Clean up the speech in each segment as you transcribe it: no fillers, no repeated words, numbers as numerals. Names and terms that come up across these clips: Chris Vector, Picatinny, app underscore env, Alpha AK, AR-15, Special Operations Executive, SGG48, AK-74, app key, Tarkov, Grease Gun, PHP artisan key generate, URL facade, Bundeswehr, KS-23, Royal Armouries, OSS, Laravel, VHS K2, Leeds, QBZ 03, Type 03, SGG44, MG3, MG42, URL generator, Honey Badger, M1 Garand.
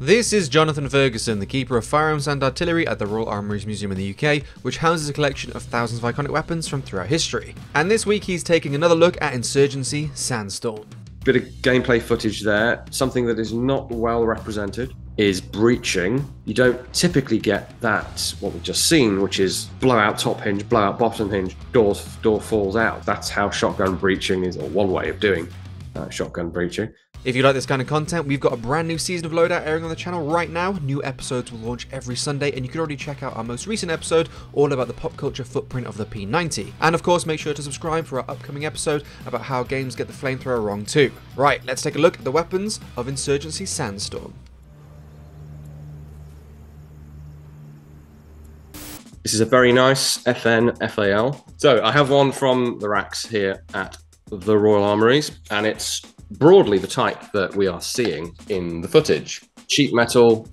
This is Jonathan Ferguson, the keeper of firearms and artillery at the Royal Armouries Museum in the UK, which houses a collection of thousands of iconic weapons from throughout history. And this week he's taking another look at Insurgency: Sandstorm. Bit of gameplay footage there. Something that is not well represented is breaching. You don't typically get that, what we've just seen, which is blowout top hinge, blowout bottom hinge, door falls out. That's how shotgun breaching is, or one way of doing shotgun breaching. If you like this kind of content, we've got a brand new season of Loadout airing on the channel right now. New episodes will launch every Sunday, and you can already check out our most recent episode all about the pop culture footprint of the P90. And of course, make sure to subscribe for our upcoming episode about how games get the flamethrower wrong too. Right, let's take a look at the weapons of Insurgency: Sandstorm. This is a very nice FN FAL. So I have one from the racks here at the Royal Armouries, and it's broadly the type that we are seeing in the footage. Cheap metal,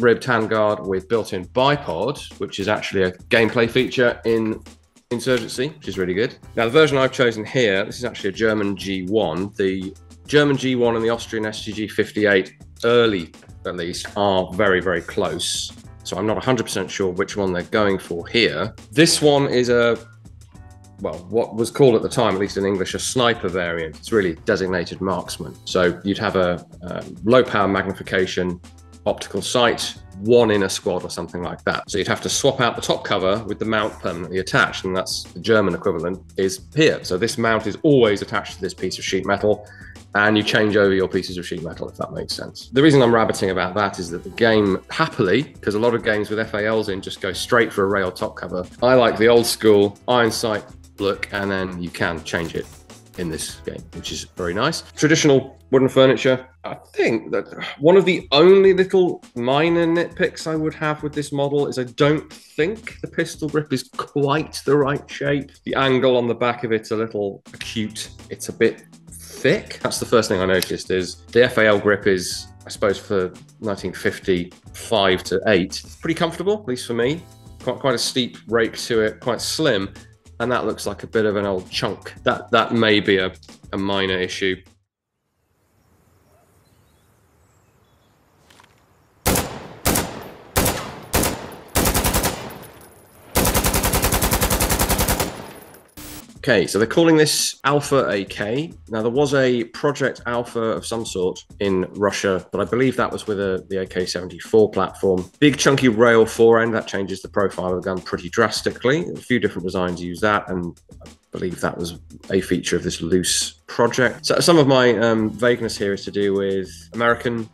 ribbed handguard with built-in bipod, which is actually a gameplay feature in Insurgency, which is really good. Now, the version I've chosen here, this is actually a German G1. The German G1 and the Austrian SGG48, early at least, are very, very close. So I'm not 100% sure which one they're going for here. This one is a, well, what was called at the time, at least in English, a sniper variant. It's really designated marksman. So you'd have a low power magnification optical sight, one in a squad or something like that. So you'd have to swap out the top cover with the mount permanently attached, and that's the German equivalent is here. So this mount is always attached to this piece of sheet metal, and you change over your pieces of sheet metal, if that makes sense. The reason I'm rabbiting about that is that the game, happily, because a lot of games with FALs in just go straight for a rail top cover. I like the old school iron sight look, and then you can change it in this game, which is very nice. Traditional wooden furniture. I think that one of the only little minor nitpicks I would have with this model is I don't think the pistol grip is quite the right shape. The angle on the back of it's a little acute. It's a bit thick. That's the first thing I noticed, is the FAL grip is, I suppose, for 1955 to 8. It's pretty comfortable, at least for me. Quite a steep rake to it, quite slim. And that looks like a bit of an old chunk. That may be a minor issue. Okay, so they're calling this Alpha AK. Now, there was a Project Alpha of some sort in Russia, but I believe that was with the AK-74 platform. Big chunky rail forend, that changes the profile of the gun pretty drastically. A few different designs use that, and I believe that was a feature of this loose project. So some of my vagueness here is to do with American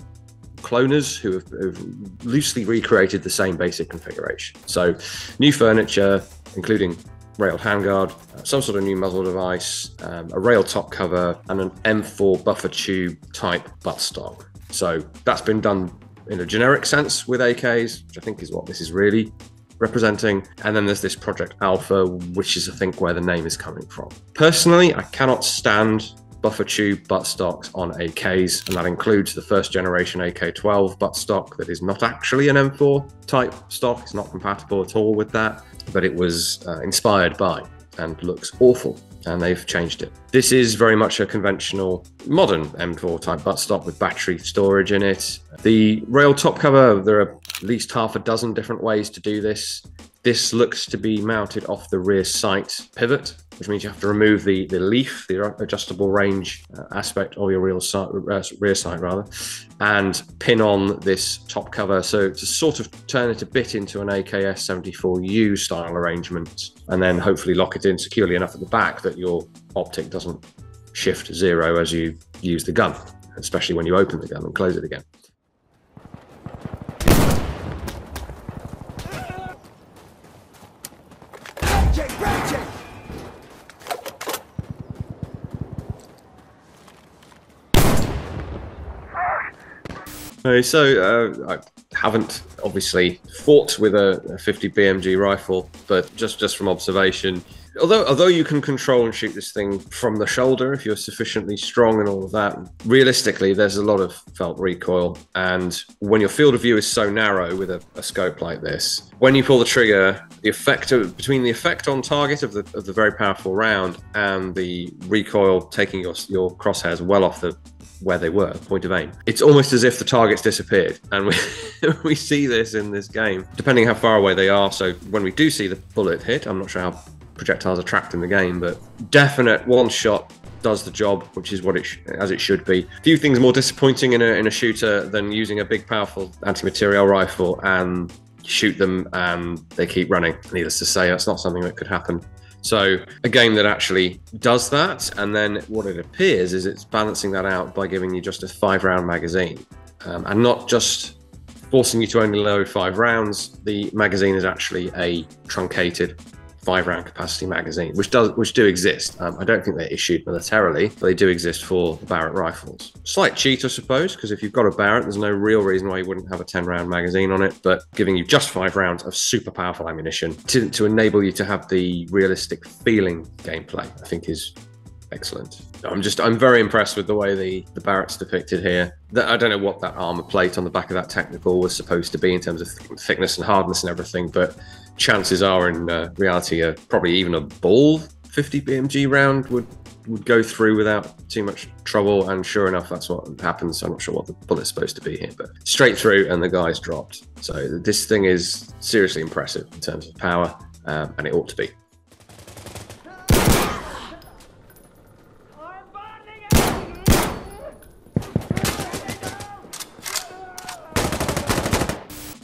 cloners who have loosely recreated the same basic configuration. So new furniture, including railed handguard, some sort of new muzzle device, a rail top cover, and an M4 buffer tube type buttstock. So that's been done in a generic sense with AKs, which I think is what this is really representing. And then there's this Project Alpha, which is, I think, where the name is coming from. Personally, I cannot stand buffer tube buttstocks on AKs, and that includes the first generation AK-12 buttstock that is not actually an M4 type stock. It's not compatible at all with that, but it was inspired by and looks awful, and they've changed it. This is very much a conventional modern M4 type buttstock with battery storage in it. The rail top cover, there are at least half a dozen different ways to do this. This looks to be mounted off the rear sight pivot, which means you have to remove the leaf, the adjustable range aspect of your rear sight rather, and pin on this top cover. So to sort of turn it a bit into an AKS-74U style arrangement, and then hopefully lock it in securely enough at the back that your optic doesn't shift zero as you use the gun, especially when you open the gun and close it again. So I haven't obviously fought with a 50 BMG rifle, but just from observation, although you can control and shoot this thing from the shoulder if you're sufficiently strong and all of that, realistically there's a lot of felt recoil, and when your field of view is so narrow with a scope like this, when you pull the trigger, the effect between the effect on target of the very powerful round and the recoil taking your crosshairs well off the where they were, point of aim. It's almost as if the target's disappeared. And we see this in this game, depending how far away they are. So when we do see the bullet hit, I'm not sure how projectiles are tracked in the game, but definite one shot does the job, which is what it as it should be. Few things more disappointing in a shooter than using a big, powerful anti-materiel rifle and shoot them and they keep running. Needless to say, that's not something that could happen. So a game that actually does that, and then what it appears is it's balancing that out by giving you just a 5-round magazine, and not just forcing you to only load 5 rounds. The magazine is actually a truncated 5-round capacity magazine, which do exist. I don't think they're issued militarily, but they do exist for the Barrett rifles. Slight cheat, I suppose, because if you've got a Barrett, there's no real reason why you wouldn't have a 10-round magazine on it, but giving you just 5 rounds of super powerful ammunition to enable you to have the realistic feeling gameplay, I think is excellent. I'm very impressed with the way the Barrett's depicted here. I don't know what that armor plate on the back of that tactical was supposed to be in terms of thickness and hardness and everything, but chances are in reality, probably even a ball 50 BMG round would go through without too much trouble. And sure enough, that's what happens. I'm not sure what the bullet's supposed to be here, but straight through and the guy's dropped. So this thing is seriously impressive in terms of power, and it ought to be.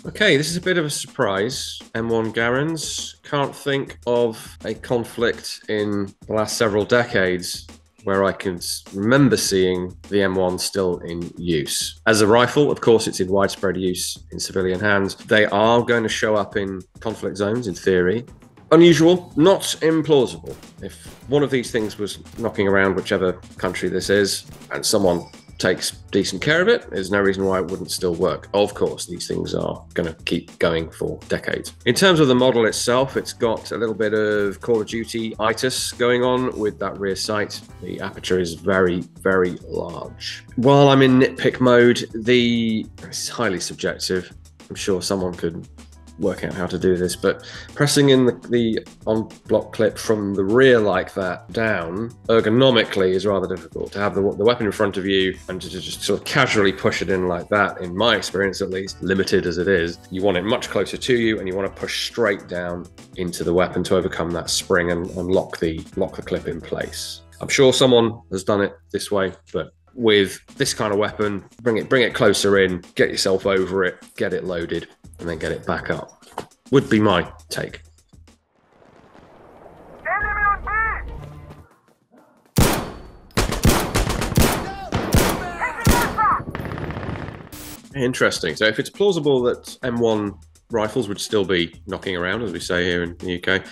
Okay, this is a bit of a surprise. M1 Garands. Can't think of a conflict in the last several decades where I can remember seeing the M1 still in use. As a rifle, of course, it's in widespread use in civilian hands. They are going to show up in conflict zones, in theory. Unusual, not implausible. If one of these things was knocking around whichever country this is, and someone takes decent care of it, there's no reason why it wouldn't still work. Of course, these things are going to keep going for decades. In terms of the model itself, it's got a little bit of Call of Duty-itis going on with that rear sight. The aperture is very, very large. While I'm in nitpick mode, this is highly subjective. I'm sure someone could work out how to do this, but pressing in the on-block clip from the rear like that down ergonomically is rather difficult. To have the weapon in front of you and to just sort of casually push it in like that, in my experience at least, limited as it is, you want it much closer to you and you want to push straight down into the weapon to overcome that spring and lock the clip in place. I'm sure someone has done it this way, but with this kind of weapon, bring it closer in, get yourself over it, get it loaded, and then get it back up. Would be my take. Enemy on me! Interesting. So if it's plausible that M1 rifles would still be knocking around, as we say here in the UK,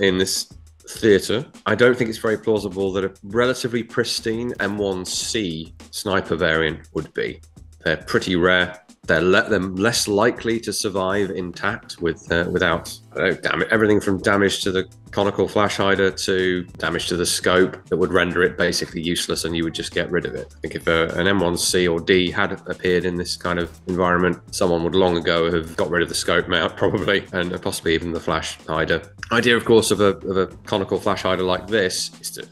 in this theatre, I don't think it's very plausible that a relatively pristine M1C sniper variant would be. They're pretty rare. They're less likely to survive intact without everything from damage to the conical flash hider to damage to the scope that would render it basically useless, and you would just get rid of it. I think if an M1C or D had appeared in this kind of environment, someone would long ago have got rid of the scope mount probably, and possibly even the flash hider. Idea, of course, of a conical flash hider like this is to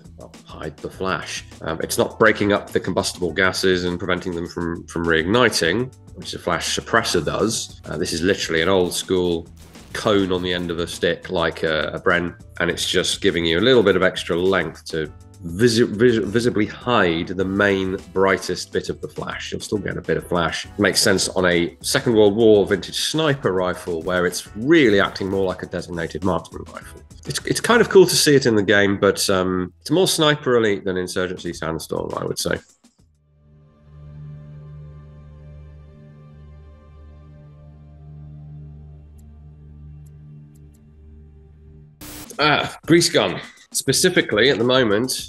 hide the flash. It's not breaking up the combustible gases and preventing them from reigniting, which a flash suppressor does. This is literally an old school cone on the end of a stick like a Bren, and it's just giving you a little bit of extra length to visibly hide the main brightest bit of the flash. You'll still get a bit of flash. Makes sense on a Second World War vintage sniper rifle where it's really acting more like a designated marksman rifle. It's kind of cool to see it in the game, but it's more Sniper Elite than Insurgency Sandstorm, I would say. Grease gun. Specifically, at the moment,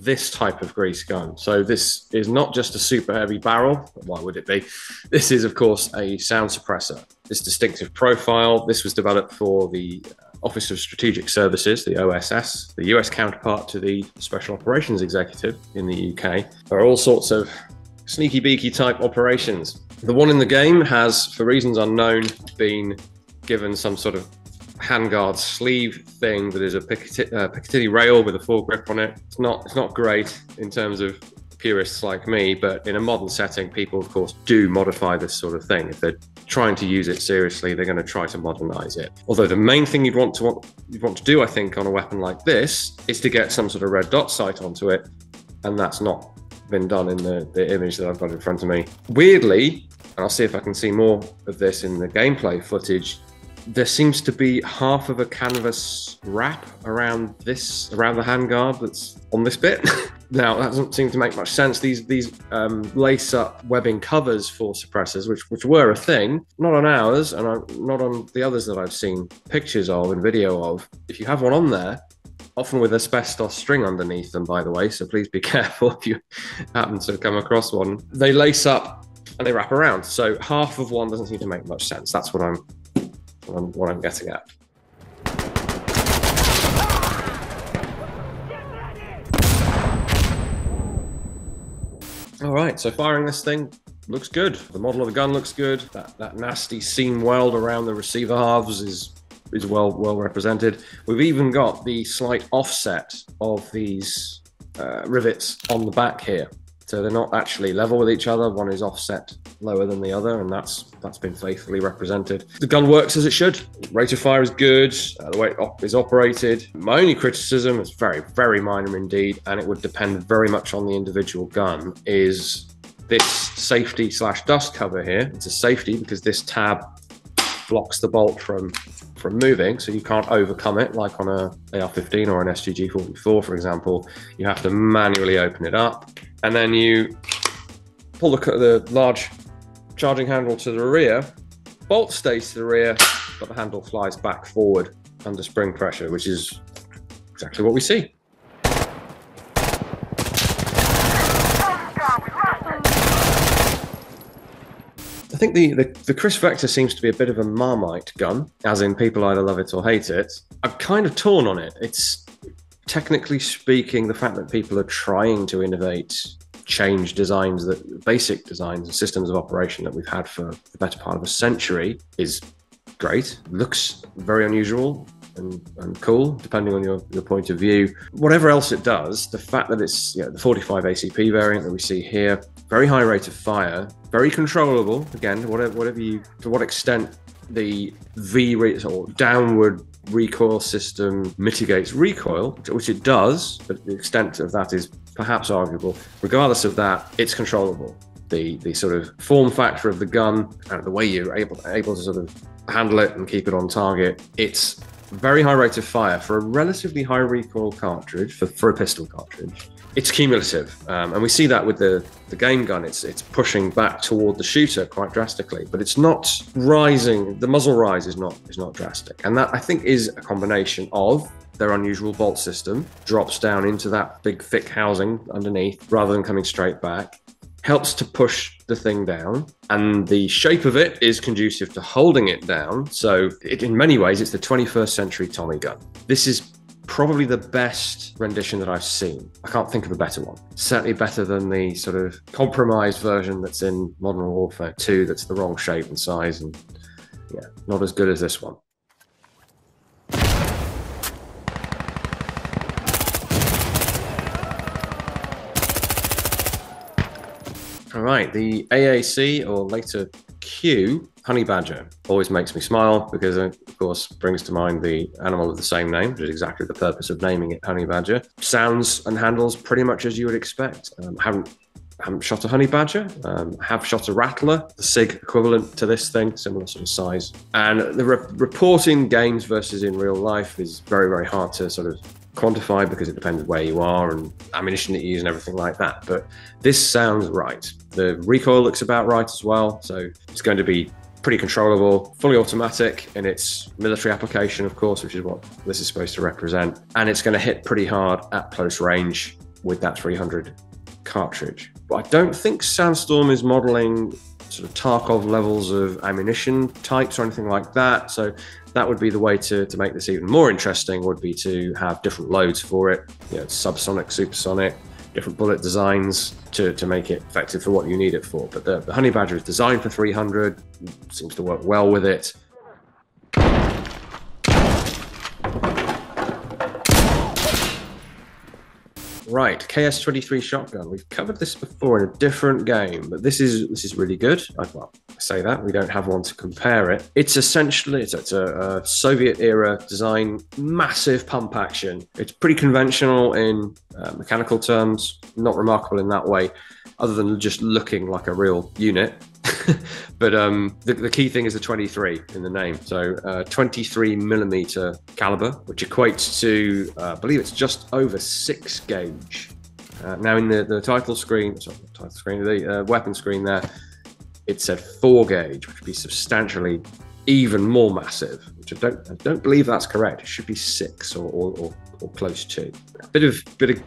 this type of grease gun. So this is not just a super heavy barrel. Why would it be? This is, of course, a sound suppressor. This distinctive profile, this was developed for the Office of Strategic Services, the OSS, the US counterpart to the Special Operations Executive in the UK. There are all sorts of sneaky beaky type operations. The one in the game has, for reasons unknown, been given some sort of handguard sleeve thing that is a Picatinny rail with a foregrip on it. It's not great in terms of purists like me, but in a modern setting, people, of course, do modify this sort of thing. If they're trying to use it seriously, they're going to try to modernize it. Although the main thing you'd want to do, I think, on a weapon like this is to get some sort of red dot sight onto it, and that's not been done in the image that I've got in front of me. Weirdly, and I'll see if I can see more of this in the gameplay footage, there seems to be half of a canvas wrap around this, around the handguard that's on this bit. Now, that doesn't seem to make much sense. These lace-up webbing covers for suppressors, which were a thing, not on ours, and not on the others that I've seen pictures of and video of. If you have one on there, often with asbestos string underneath them, by the way, so please be careful if you happen to come across one. They lace up and they wrap around, so half of one doesn't seem to make much sense. That's what I'm getting at. All right, so firing this thing looks good. The model of the gun looks good. That nasty seam weld around the receiver halves is well represented. We've even got the slight offset of these rivets on the back here. So they're not actually level with each other. One is offset lower than the other, and that's been faithfully represented. The gun works as it should. Rate of fire is good. The way it is operated. My only criticism, is very, very minor indeed, and it would depend very much on the individual gun, is this safety slash dust cover here. It's a safety because this tab blocks the bolt from moving, so you can't overcome it like on a AR-15 or an SGG44, for example. You have to manually open it up, and then you pull the large charging handle to the rear, bolt stays to the rear, but the handle flies back forward under spring pressure, which is exactly what we see. I think the Chris Vector seems to be a bit of a Marmite gun, as in people either love it or hate it. I'm kind of torn on it. It's, technically speaking, the fact that people are trying to innovate, change designs, that basic designs and systems of operation that we've had for the better part of a century is great. Looks very unusual and cool, depending on your point of view. Whatever else it does, the fact that it's, you know, the 45 ACP variant that we see here, very high rate of fire, very controllable. Again, to what extent the downward recoil system mitigates recoil, which it does, but the extent of that is perhaps arguable. Regardless of that, it's controllable. The sort of form factor of the gun and the way you're able to sort of handle it and keep it on target, it's very high rate of fire for a relatively high recoil cartridge, for a pistol cartridge. It's cumulative, and we see that with the game gun. It's pushing back toward the shooter quite drastically, but it's not rising. The muzzle rise is not drastic, and that, I think, is a combination of their unusual bolt system, drops down into that big thick housing underneath rather than coming straight back, helps to push the thing down, and the shape of it is conducive to holding it down. So in many ways, it's the 21st century Tommy gun. This is probably the best rendition that I've seen. I can't think of a better one. Certainly better than the sort of compromised version that's in Modern Warfare 2 that's the wrong shape and size, and yeah, not as good as this one. All right, the AAC, or later Q, Honey Badger, always makes me smile because it, of course, brings to mind the animal of the same name, which is exactly the purpose of naming it Honey Badger. Sounds and handles pretty much as you would expect. Haven't shot a Honey Badger, have shot a Rattler, the SIG equivalent to this thing, similar sort of size. And the reporting games versus in real life is very, very hard to sort of quantify because it depends where you are and ammunition that you use and everything like that. But this sounds right. The recoil looks about right as well, so it's going to be pretty controllable, fully automatic in its military application, of course, which is what this is supposed to represent. And it's going to hit pretty hard at close range with that 300 cartridge. But I don't think Sandstorm is modeling sort of Tarkov levels of ammunition types or anything like that. So that would be the way to make this even more interesting, would be to have different loads for it, you know, subsonic, supersonic, different bullet designs to make it effective for what you need it for. But the Honey Badger is designed for 300, seems to work well with it. Right, KS-23 shotgun. We've covered this before in a different game, but this is really good. Well, I say that, we don't have one to compare it. It's essentially, it's a Soviet-era design, massive pump action. It's pretty conventional in mechanical terms, not remarkable in that way, other than just looking like a real unit. But the key thing is the 23 in the name. So 23 millimeter caliber, which equates to, I believe it's just over 6 gauge. Now in the title screen, sorry, not title screen, the weapon screen there, it said 4 gauge, which would be substantially even more massive, which I don't believe that's correct. It should be 6 or close to. A bit of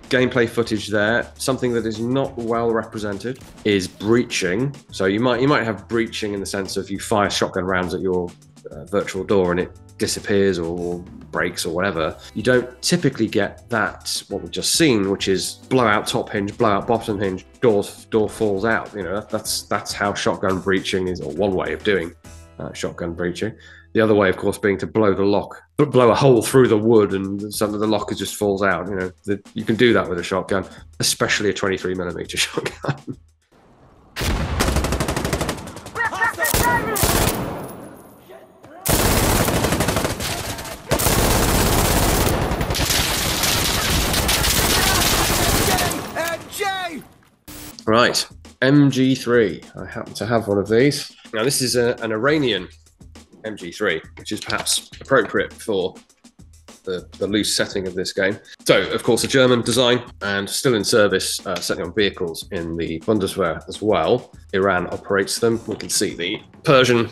gameplay footage there. Something that is not well represented is breaching. So you might have breaching in the sense of you fire shotgun rounds at your virtual door and it disappears or breaks or whatever. You don't typically get that, what we've just seen, which is blowout top hinge, blowout bottom hinge, door falls out. You know, that's how shotgun breaching is, or one way of doing shotgun breaching. The other way, of course, being to blow the lock, but blow a hole through the wood and some of the locker just falls out. You know, you can do that with a shotgun, especially a 23 millimeter shotgun. Right, MG3. I happen to have one of these. Now, this is an Iranian MG3, which is perhaps appropriate for the loose setting of this game. So, of course, a German design and still in service, certainly on vehicles in the Bundeswehr as well. Iran operates them. We can see the Persian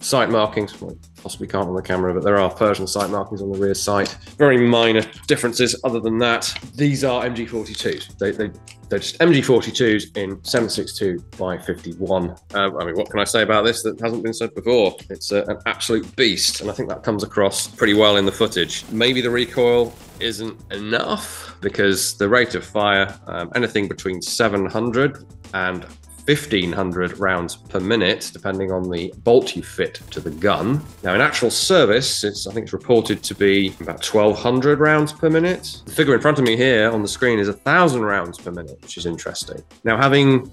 sight markings. Well, possibly can't on the camera, but there are Persian sight markings on the rear sight. Very minor differences other than that. These are MG42s. They're just MG42s in 7.62 by 51. I mean, what can I say about this that hasn't been said before? It's an absolute beast, and I think that comes across pretty well in the footage. Maybe the recoil isn't enough because the rate of fire, anything between 700 and 1,500 rounds per minute, depending on the bolt you fit to the gun. Now, in actual service, I think it's reported to be about 1,200 rounds per minute. The figure in front of me here on the screen is 1,000 rounds per minute, which is interesting. Now, I haven't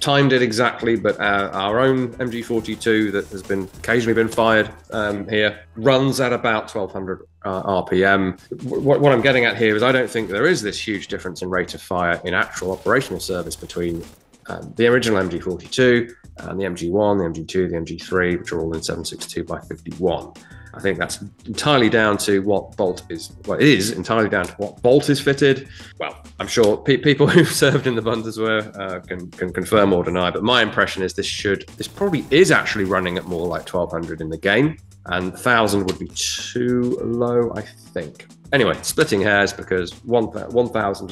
timed it exactly, but our own MG42 that has been occasionally been fired here runs at about 1,200 RPM. What I'm getting at here is I don't think there is this huge difference in rate of fire in actual operational service between the original MG42 and the MG1, the MG2, the MG3, which are all in 7.62 by 51. I think that's entirely down to what bolt is, well, it is entirely down to what bolt is fitted. Well, I'm sure people who've served in the Bundeswehr can confirm or deny, but my impression is this probably is actually running at more like 1,200 in the game, and 1,000 would be too low, I think. Anyway, splitting hairs, because 1,000 to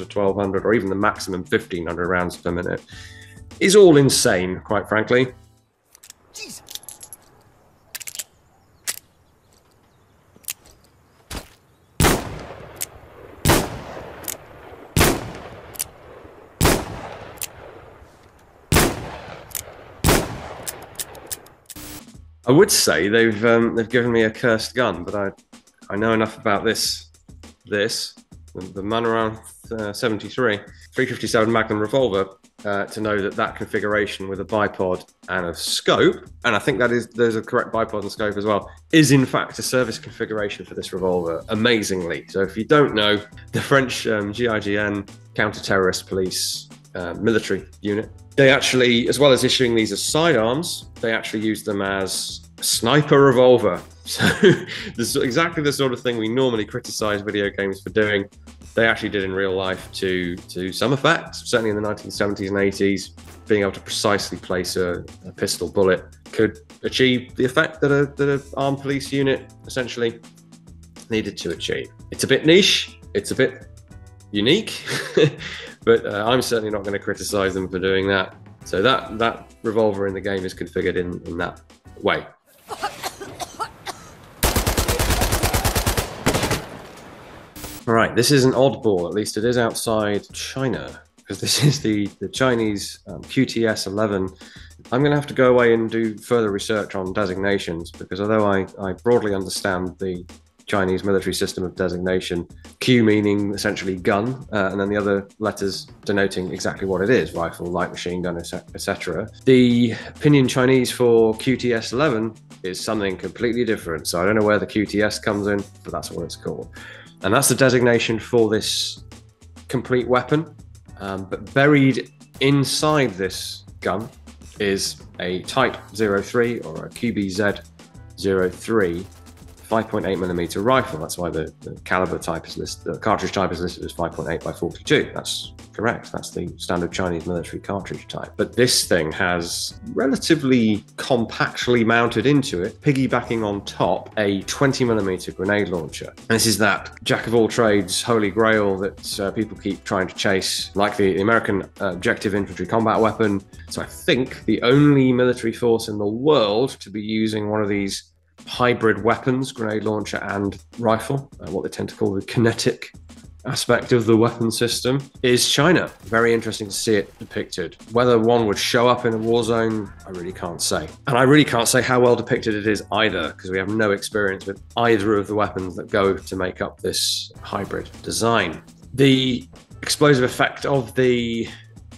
1,200, or even the maximum 1,500 rounds per minute, is all insane, quite frankly. Jesus. I would say they've given me a cursed gun, but I know enough about the Garand 73 357 Magnum revolver to know that configuration with a bipod and a scope, and I think there's a correct bipod and scope as well, is in fact a service configuration for this revolver, amazingly. So if you don't know, the French GIGN, counter-terrorist police military unit, they actually, as well as issuing these as sidearms, they actually use them as a sniper revolver. So this is exactly the sort of thing we normally criticize video games for doing. They actually did in real life to some effect, certainly in the 1970s and 80s. Being able to precisely place a pistol bullet could achieve the effect that an armed police unit essentially needed to achieve. It's a bit niche, it's a bit unique, but I'm certainly not going to criticize them for doing that. So that revolver in the game is configured in that way. All right, this is an oddball, at least it is outside China, because this is the Chinese QTS-11. I'm going to have to go away and do further research on designations, because although I broadly understand the Chinese military system of designation, Q meaning essentially gun, and then the other letters denoting exactly what it is, rifle, light machine gun, etc. The pinyin Chinese for QTS-11 is something completely different. So I don't know where the QTS comes in, but that's what it's called. And that's the designation for this complete weapon. But buried inside this gun is a Type 03 or a QBZ-03 5.8mm rifle. That's why the caliber type is listed, the cartridge type is listed as 5.8 by 42. That's correct. That's the standard Chinese military cartridge type. But this thing has relatively compactly mounted into it, piggybacking on top, a 20mm grenade launcher. And this is that jack of all trades holy grail that people keep trying to chase, like the American objective infantry combat weapon. So I think the only military force in the world to be using one of these hybrid weapons, grenade launcher and rifle, what they tend to call the kinetic aspect of the weapon system, is China. Very interesting to see it depicted. Whether one would show up in a war zone, I really can't say. And I really can't say how well depicted it is either, because we have no experience with either of the weapons that go to make up this hybrid design. The explosive effect of the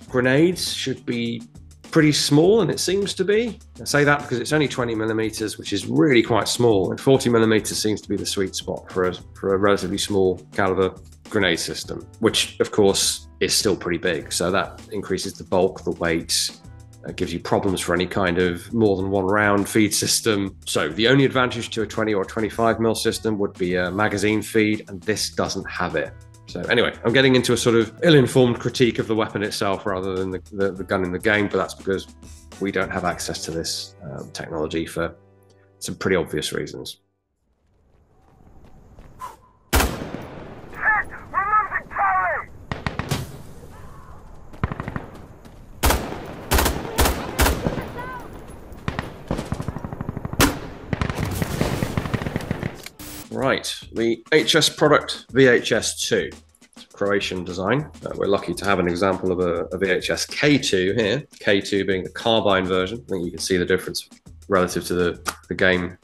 grenades should be pretty small, and it seems to be. I say that because it's only 20mm, which is really quite small, and 40mm seems to be the sweet spot for a relatively small caliber grenade system, which of course is still pretty big. So that increases the bulk, the weight, gives you problems for any kind of more than one round feed system. So the only advantage to a 20 or 25 mil system would be a magazine feed, and this doesn't have it. So anyway, I'm getting into a sort of ill-informed critique of the weapon itself rather than the gun in the game, but that's because we don't have access to this technology for some pretty obvious reasons. Right, the HS product VHS2, it's a Croatian design. We're lucky to have an example of a VHS K2 here, K2 being the carbine version. I think you can see the difference relative to the game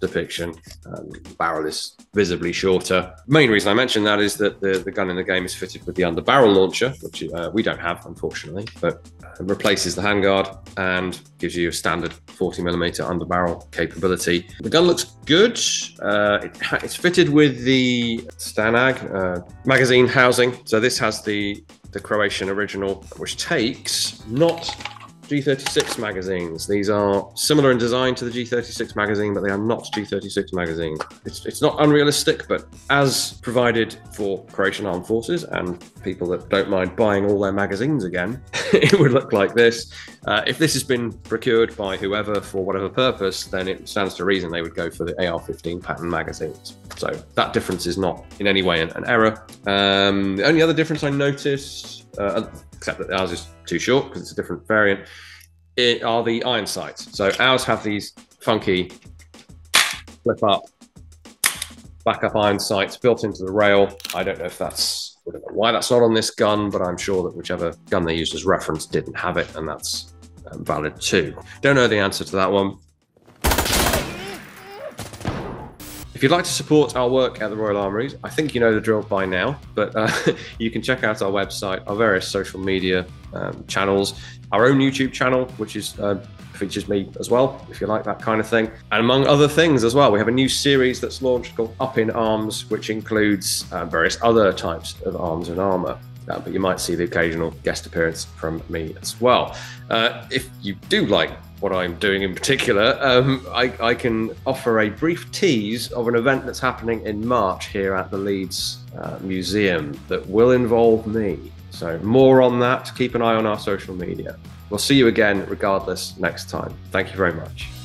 depiction. The barrel is visibly shorter. Main reason I mention that is that the gun in the game is fitted with the under-barrel launcher, which we don't have, unfortunately, but it replaces the handguard and gives you a standard 40mm under-barrel capability. The gun looks good. It's fitted with the Stanag magazine housing. So this has the Croatian original, which takes not G36 magazines. These are similar in design to the G36 magazine, but they are not G36 magazines. It's not unrealistic, but as provided for Croatian Armed Forces and people that don't mind buying all their magazines again, it would look like this. If this has been procured by whoever for whatever purpose, then it stands to reason they would go for the AR-15 pattern magazines. So that difference is not in any way an error. The only other difference I noticed, except that ours is too short because it's a different variant, are the iron sights. So ours have these funky flip up, back up iron sights built into the rail. I don't know if that's why that's not on this gun, but I'm sure that whichever gun they used as reference didn't have it, and that's valid too. Don't know the answer to that one. If you'd like to support our work at the Royal Armouries, I think you know the drill by now, but you can check out our website, our various social media channels, our own YouTube channel, which is features me as well, if you like that kind of thing. And among other things as well, we have a new series that's launched called Up in Arms, which includes various other types of arms and armour. But you might see the occasional guest appearance from me as well. If you do like what I'm doing in particular, I can offer a brief tease of an event that's happening in March here at the Leeds Museum that will involve me. So more on that, keep an eye on our social media. We'll see you again regardless next time. Thank you very much.